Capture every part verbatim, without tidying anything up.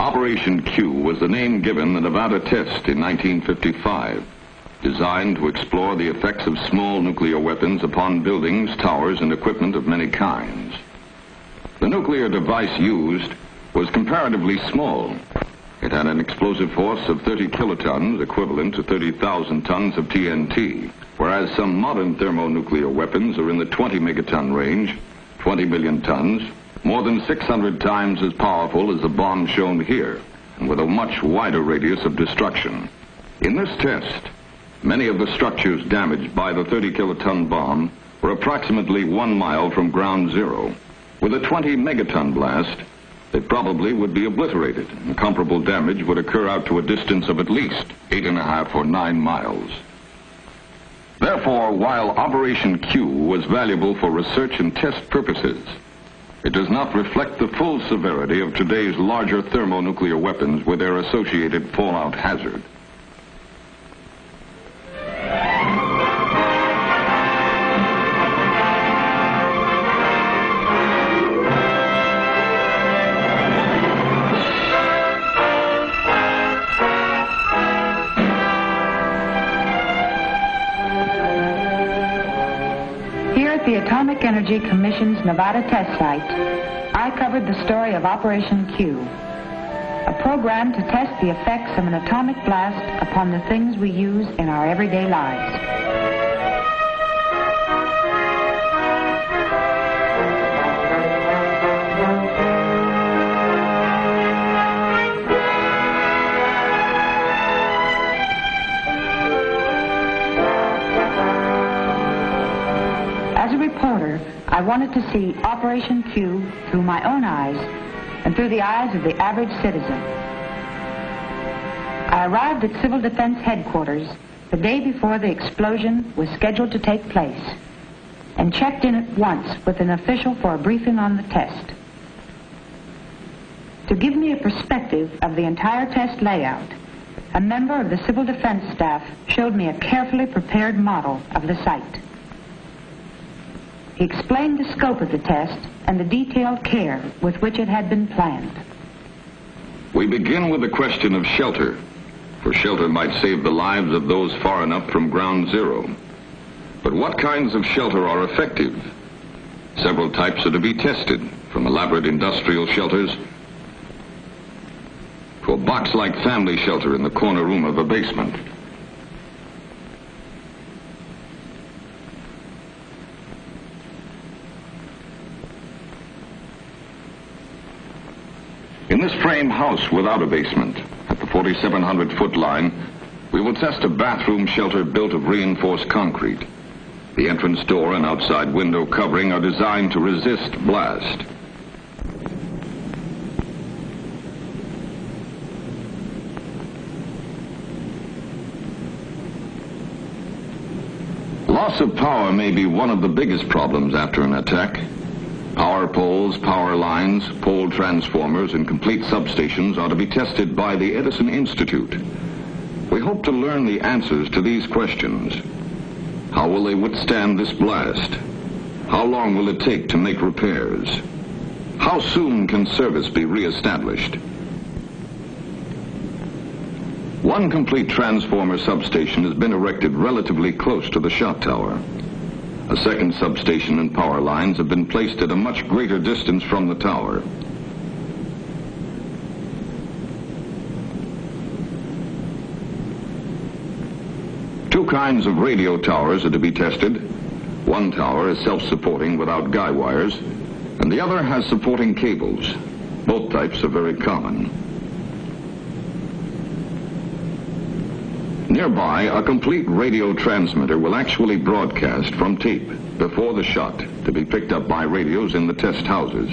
Operation Cue was the name given the Nevada test in nineteen fifty-five, designed to explore the effects of small nuclear weapons upon buildings, towers, and equipment of many kinds. The nuclear device used was comparatively small. It had an explosive force of thirty kilotons, equivalent to thirty thousand tons of T N T, whereas some modern thermonuclear weapons are in the twenty megaton range, twenty million tons, more than six hundred times as powerful as the bomb shown here, and with a much wider radius of destruction. In this test, many of the structures damaged by the thirty kiloton bomb were approximately one mile from ground zero. With a twenty megaton blast, they probably would be obliterated, and comparable damage would occur out to a distance of at least eight and a half or nine miles. Therefore, while Operation Cue was valuable for research and test purposes, it does not reflect the full severity of today's larger thermonuclear weapons with their associated fallout hazard. Atomic Energy Commission's Nevada test site, I covered the story of Operation Cue, a program to test the effects of an atomic blast upon the things we use in our everyday lives. I wanted to see Operation Cue through my own eyes and through the eyes of the average citizen. I arrived at Civil Defense headquarters the day before the explosion was scheduled to take place and checked in at once with an official for a briefing on the test. To give me a perspective of the entire test layout, a member of the Civil Defense staff showed me a carefully prepared model of the site. He explained the scope of the test and the detailed care with which it had been planned. We begin with the question of shelter, for shelter might save the lives of those far enough from ground zero. But what kinds of shelter are effective? Several types are to be tested, from elaborate industrial shelters to a box-like family shelter in the corner room of a basement. In this frame house without a basement, at the forty-seven hundred foot line, we will test a bathroom shelter built of reinforced concrete. The entrance door and outside window covering are designed to resist blast. Loss of power may be one of the biggest problems after an attack. Power poles, power lines, pole transformers, and complete substations are to be tested by the Edison Institute. We hope to learn the answers to these questions. How will they withstand this blast? How long will it take to make repairs? How soon can service be reestablished? One complete transformer substation has been erected relatively close to the shot tower. A second substation and power lines have been placed at a much greater distance from the tower. Two kinds of radio towers are to be tested. One tower is self-supporting without guy wires, and the other has supporting cables. Both types are very common. Nearby, a complete radio transmitter will actually broadcast from tape before the shot to be picked up by radios in the test houses.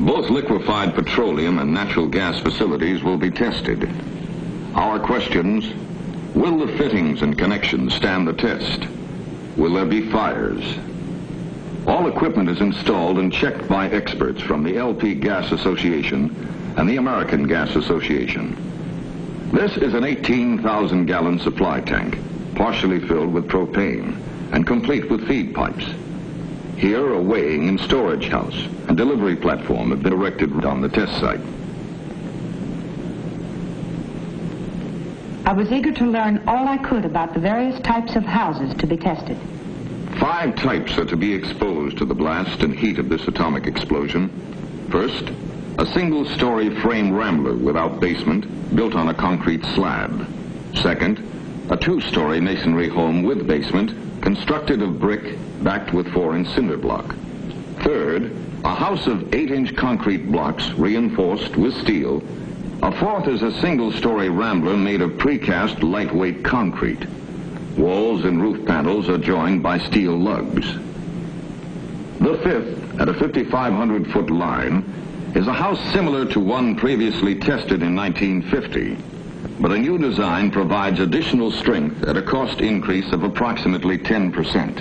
Both liquefied petroleum and natural gas facilities will be tested. Our questions: will the fittings and connections stand the test? Will there be fires? All equipment is installed and checked by experts from the L P Gas Association and the American Gas Association. This is an eighteen thousand gallon supply tank, partially filled with propane and complete with feed pipes. Here, a weighing and storage house and delivery platform have been erected on the test site. I was eager to learn all I could about the various types of houses to be tested. Five types are to be exposed to the blast and heat of this atomic explosion. First, a single-story frame rambler without basement, built on a concrete slab. Second, a two-story masonry home with basement, constructed of brick, backed with four-inch cinder block. Third, a house of eight-inch concrete blocks reinforced with steel. A fourth is a single-story rambler made of precast lightweight concrete. Walls and roof panels are joined by steel lugs. The fifth, at a fifty-five hundred foot line, is a house similar to one previously tested in nineteen fifty, but a new design provides additional strength at a cost increase of approximately ten percent.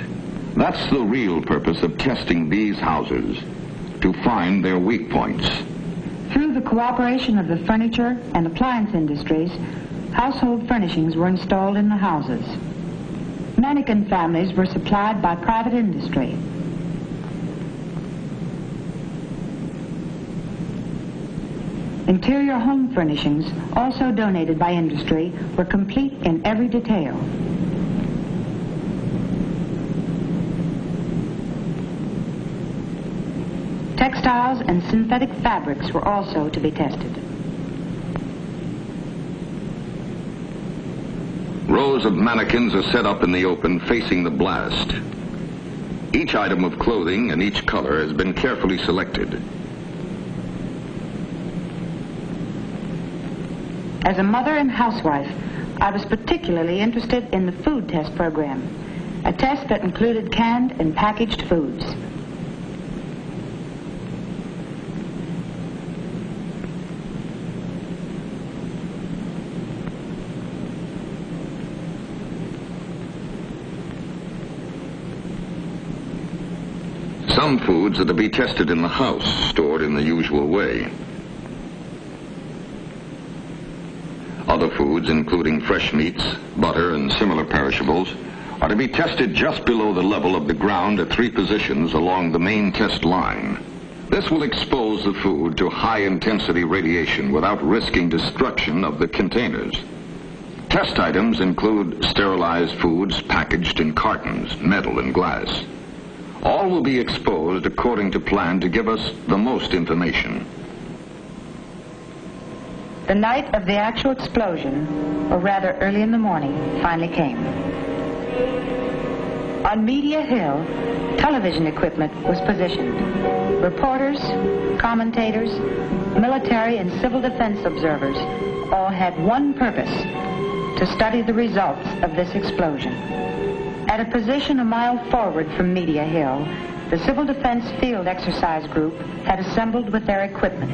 That's the real purpose of testing these houses, to find their weak points. Through the cooperation of the furniture and appliance industries, household furnishings were installed in the houses. Mannequin families were supplied by private industry. Interior home furnishings, also donated by industry, were complete in every detail. Textiles and synthetic fabrics were also to be tested. Rows of mannequins are set up in the open facing the blast. Each item of clothing and each color has been carefully selected. As a mother and housewife, I was particularly interested in the food test program, a test that included canned and packaged foods. Some foods are to be tested in the house, stored in the usual way. Other foods, including fresh meats, butter, and similar perishables, are to be tested just below the level of the ground at three positions along the main test line. This will expose the food to high-intensity radiation without risking destruction of the containers. Test items include sterilized foods packaged in cartons, metal, and glass. All will be exposed according to plan to give us the most information. The night of the actual explosion, or rather early in the morning, finally came. On Media Hill, television equipment was positioned. Reporters, commentators, military and civil defense observers all had one purpose: to study the results of this explosion. At a position a mile forward from Media Hill, the Civil Defense Field Exercise Group had assembled with their equipment.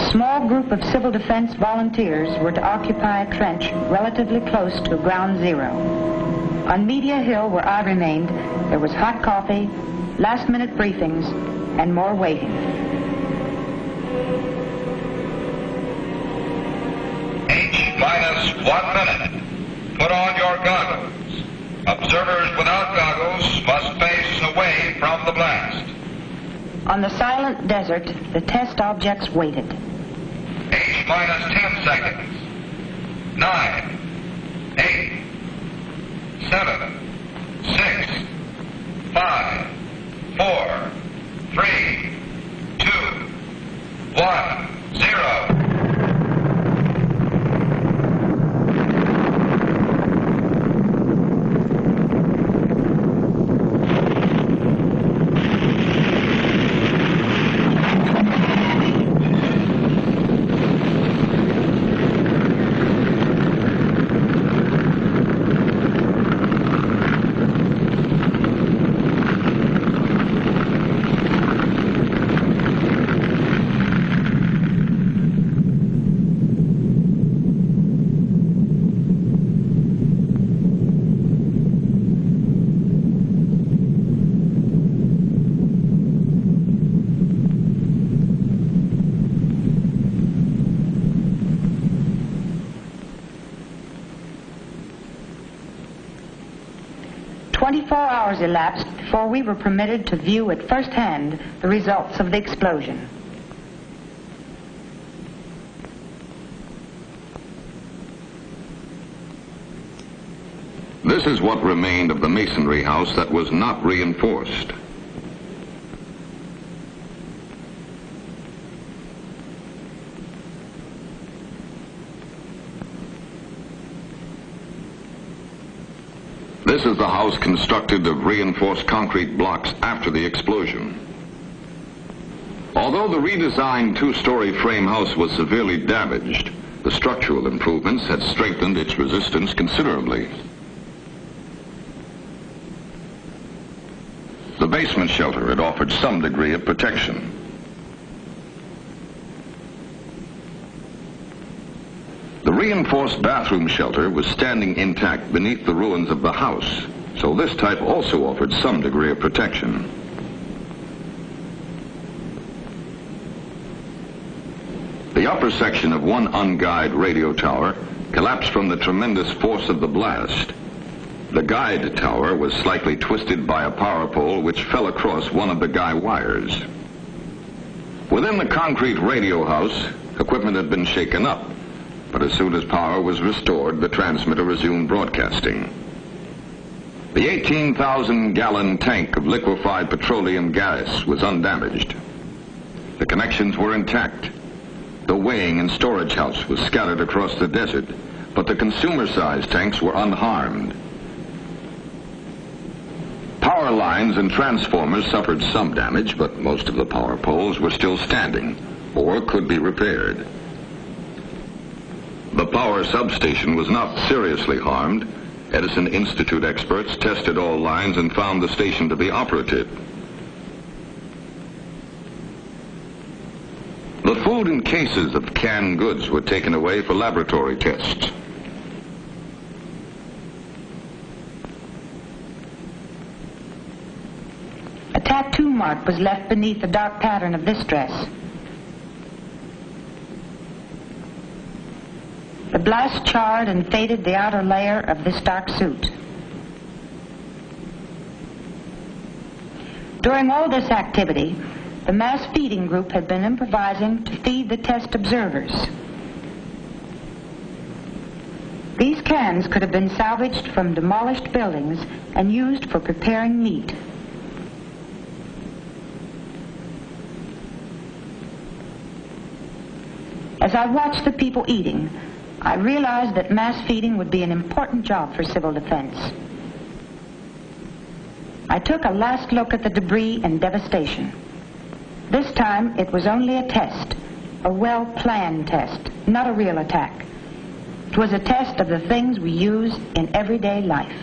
A small group of Civil Defense volunteers were to occupy a trench relatively close to ground zero. On Media Hill, where I remained, there was hot coffee, last-minute briefings, and more waiting. Minus one minute. Put on your goggles. Observers without goggles must face away from the blast. On the silent desert, the test objects waited. H minus ten seconds. Nine. Eight. Seven. Six. Five. Four. Three. Two. One. Zero. twenty-four hours elapsed before we were permitted to view at first hand the results of the explosion. This is what remained of the masonry house that was not reinforced. This is the house constructed of reinforced concrete blocks after the explosion. Although the redesigned two-story frame house was severely damaged, the structural improvements had strengthened its resistance considerably. The basement shelter had offered some degree of protection. The reinforced bathroom shelter was standing intact beneath the ruins of the house, so this type also offered some degree of protection. The upper section of one unguided radio tower collapsed from the tremendous force of the blast. The guide tower was slightly twisted by a power pole which fell across one of the guy wires. Within the concrete radio house, equipment had been shaken up, but as soon as power was restored, the transmitter resumed broadcasting. The eighteen thousand gallon tank of liquefied petroleum gas was undamaged. The connections were intact. The weighing and storage house was scattered across the desert, but the consumer-sized tanks were unharmed. Power lines and transformers suffered some damage, but most of the power poles were still standing or could be repaired. The power substation was not seriously harmed. Edison Institute experts tested all lines and found the station to be operative. The food and cases of canned goods were taken away for laboratory tests. Tattoo mark was left beneath the dark pattern of this dress. The blast charred and faded the outer layer of this dark suit. During all this activity, the mass feeding group had been improvising to feed the test observers. These cans could have been salvaged from demolished buildings and used for preparing meat. As I watched the people eating, I realized that mass feeding would be an important job for civil defense. I took a last look at the debris and devastation. This time, it was only a test, a well-planned test, not a real attack. It was a test of the things we use in everyday life.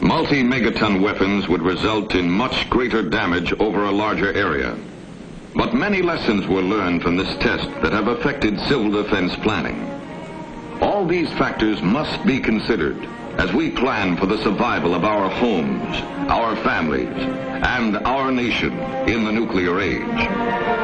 Multi-megaton weapons would result in much greater damage over a larger area. But many lessons were learned from this test that have affected civil defense planning. All these factors must be considered as we plan for the survival of our homes, our families, and our nation in the nuclear age.